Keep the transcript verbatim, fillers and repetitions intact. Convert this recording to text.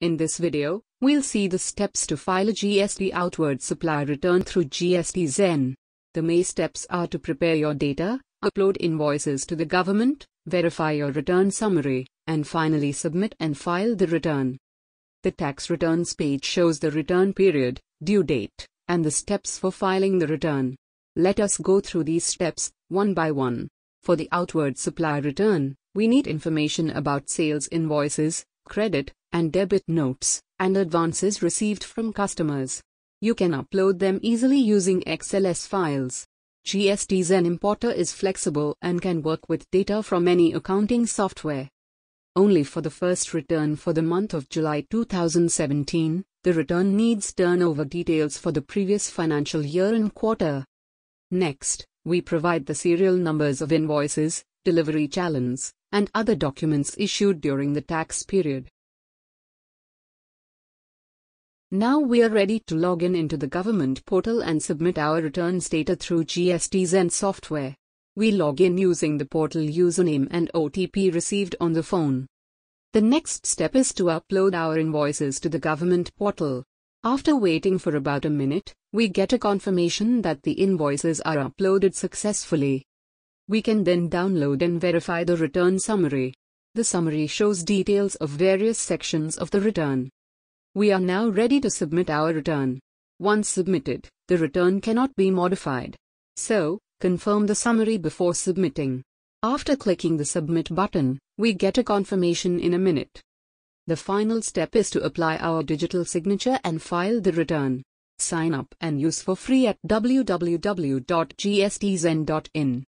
In this video, we'll see the steps to file a G S T outward supply return through GSTZen. The main steps are to prepare your data, upload invoices to the government, verify your return summary, and finally submit and file the return. The tax returns page shows the return period, due date, and the steps for filing the return. Let us go through these steps, one by one. For the outward supply return, we need information about sales invoices, credit and debit notes, and advances received from customers. You can upload them easily using X L S files. GSTZen Importer is flexible and can work with data from any accounting software. Only for the first return for the month of July two thousand seventeen, the return needs turnover details for the previous financial year and quarter. Next, we provide the serial numbers of invoices, delivery channels, and other documents issued during the tax period. Now we are ready to log in into the government portal and submit our returns data through GSTZen software. We log in using the portal username and O T P received on the phone. The next step is to upload our invoices to the government portal. After waiting for about a minute, we get a confirmation that the invoices are uploaded successfully. We can then download and verify the return summary. The summary shows details of various sections of the return. We are now ready to submit our return. Once submitted, the return cannot be modified. So, confirm the summary before submitting. After clicking the Submit button, we get a confirmation in a minute. The final step is to apply our digital signature and file the return. Sign up and use for free at w w w dot g s t zen dot in.